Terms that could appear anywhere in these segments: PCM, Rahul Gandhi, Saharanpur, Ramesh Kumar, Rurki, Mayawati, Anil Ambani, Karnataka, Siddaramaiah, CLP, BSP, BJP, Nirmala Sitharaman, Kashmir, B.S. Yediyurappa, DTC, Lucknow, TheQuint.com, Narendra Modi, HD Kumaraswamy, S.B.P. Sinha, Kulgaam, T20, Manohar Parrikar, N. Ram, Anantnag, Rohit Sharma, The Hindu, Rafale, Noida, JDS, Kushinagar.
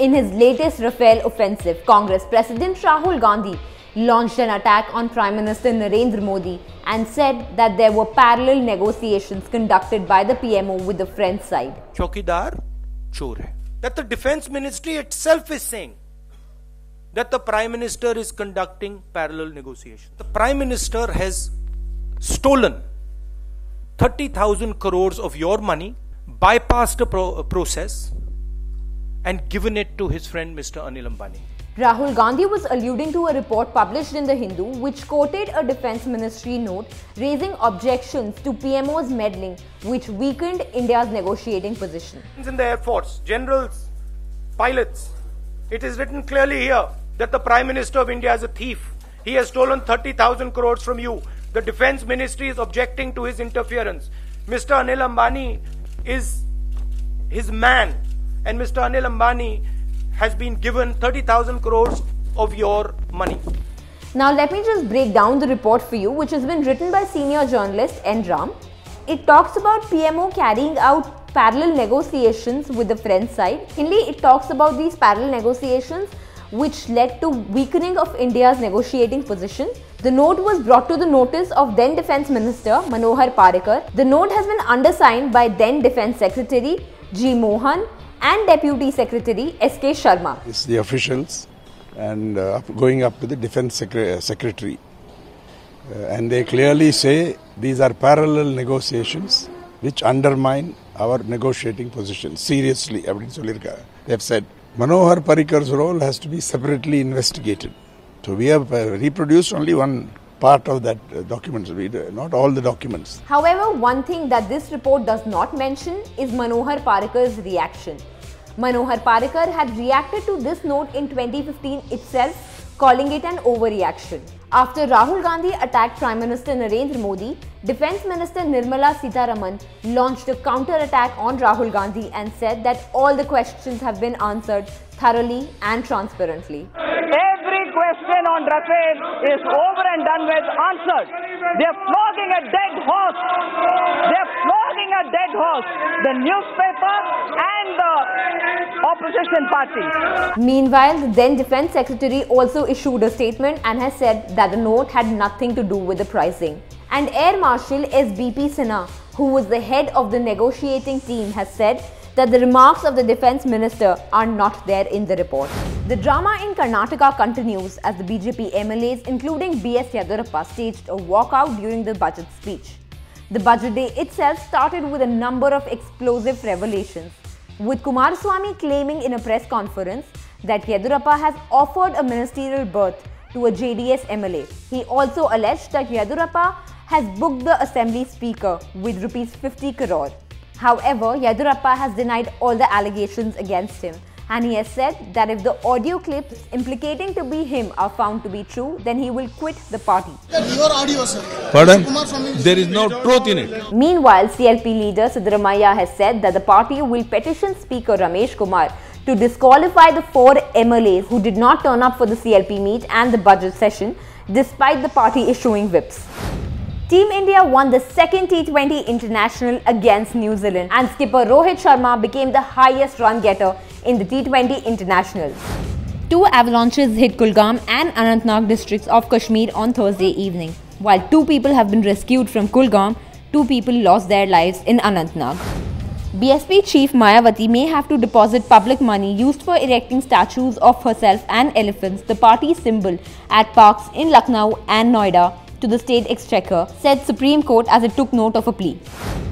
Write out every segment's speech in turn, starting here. in his latest Rafale offensive, Congress President Rahul Gandhi launched an attack on Prime Minister Narendra Modi and said that there were parallel negotiations conducted by the PMO with the French side. Chokidar chor hai. That the Defense Ministry itself is saying that the Prime Minister is conducting parallel negotiations. The Prime Minister has stolen 30,000 crores of your money, bypassed a process and given it to his friend Mr. Anil Ambani. Rahul Gandhi was alluding to a report published in The Hindu which quoted a Defence Ministry note raising objections to PMO's meddling which weakened India's negotiating position. In the Air Force, generals, pilots, it is written clearly here that the Prime Minister of India is a thief. He has stolen 30,000 crores from you. The Defence Ministry is objecting to his interference. Mr. Anil Ambani is his man and Mr. Anil Ambani has been given 30,000 crores of your money. Now let me just break down the report for you, which has been written by senior journalist N. Ram. It talks about PMO carrying out parallel negotiations with the French side. Mainly, it talks about these parallel negotiations which led to weakening of India's negotiating position. The note was brought to the notice of then Defence Minister Manohar Parrikar. The note has been undersigned by then Defence Secretary G Mohan and Deputy Secretary S.K. Sharma. It's the officials and going up to the Defence Secretary and they clearly say these are parallel negotiations which undermine our negotiating position. Seriously, they have said Manohar Parrikar's role has to be separately investigated. So we have reproduced only one part of that document, not all the documents. However, one thing that this report does not mention is Manohar Parrikar's reaction. Manohar Parrikar had reacted to this note in 2015 itself, calling it an overreaction. After Rahul Gandhi attacked Prime Minister Narendra Modi, Defence Minister Nirmala Sitharaman launched a counter-attack on Rahul Gandhi and said that all the questions have been answered thoroughly and transparently. Every question on Rafale is over and done with, answered. They're flogging a dead horse. They're flogging a dead horse. The newspaper and the opposition party. Meanwhile, the then Defence Secretary also issued a statement and has said that the note had nothing to do with the pricing. And Air Marshal S.B.P. Sinha, who was the head of the negotiating team, has said that the remarks of the Defence Minister are not there in the report. The drama in Karnataka continues as the BJP MLAs, including B.S. Yediyurappa, staged a walkout during the budget speech. The budget day itself started with a number of explosive revelations, with Kumaraswamy claiming in a press conference that Yediyurappa has offered a ministerial berth to a JDS MLA. He also alleged that Yediyurappa has booked the Assembly Speaker with Rs 50 crore. However, Yediyurappa has denied all the allegations against him and he has said that if the audio clips implicating to be him are found to be true, then he will quit the party. Your audio, sir. Pardon? There is no truth in it. Meanwhile, CLP leader Siddaramaiah has said that the party will petition Speaker Ramesh Kumar to disqualify the four MLAs who did not turn up for the CLP meet and the budget session despite the party issuing whips. Team India won the second T20 international against New Zealand and skipper Rohit Sharma became the highest run getter in the T20 international. Two avalanches hit Kulgaam and Anantnag districts of Kashmir on Thursday evening. While two people have been rescued from Kulgaam, two people lost their lives in Anantnag. BSP chief Mayawati may have to deposit public money used for erecting statues of herself and elephants, the party symbol, at parks in Lucknow and Noida, to the state exchequer, said Supreme Court as it took note of a plea.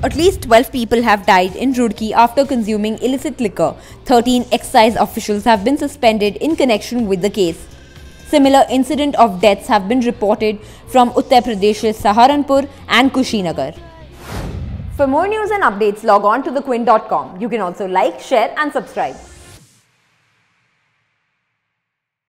At least 12 people have died in Rurki after consuming illicit liquor. 13 excise officials have been suspended in connection with the case. Similar incident of deaths have been reported from Uttar Pradesh's Saharanpur and Kushinagar. For more news and updates, log on to TheQuint.com. You can also like, share and subscribe.